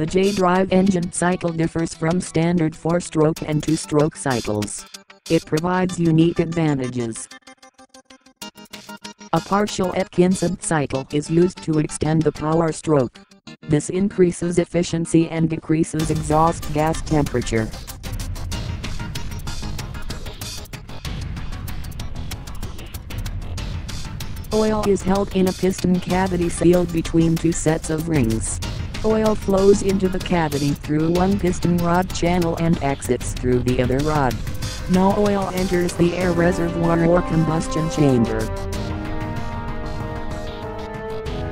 The J-Drive engine cycle differs from standard 4-stroke and 2-stroke cycles. It provides unique advantages. A partial Atkinson cycle is used to extend the power stroke. This increases efficiency and decreases exhaust gas temperature. Oil is held in a piston cavity sealed between two sets of rings. Oil flows into the cavity through one piston rod channel and exits through the other rod. No oil enters the air reservoir or combustion chamber.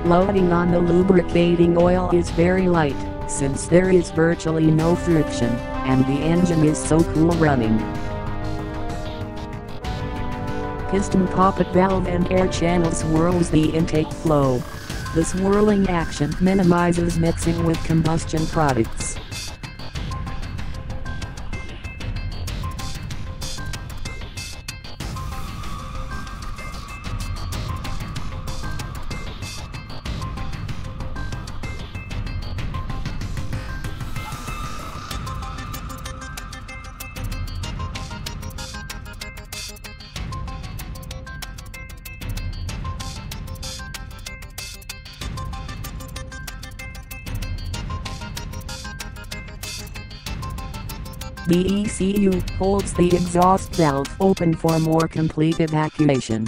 Loading on the lubricating oil is very light, since there is virtually no friction, and the engine is so cool running. Piston poppet valve and air channel swirls the intake flow. The swirling action minimizes mixing with combustion products. The ECU holds the exhaust valve open for more complete evacuation.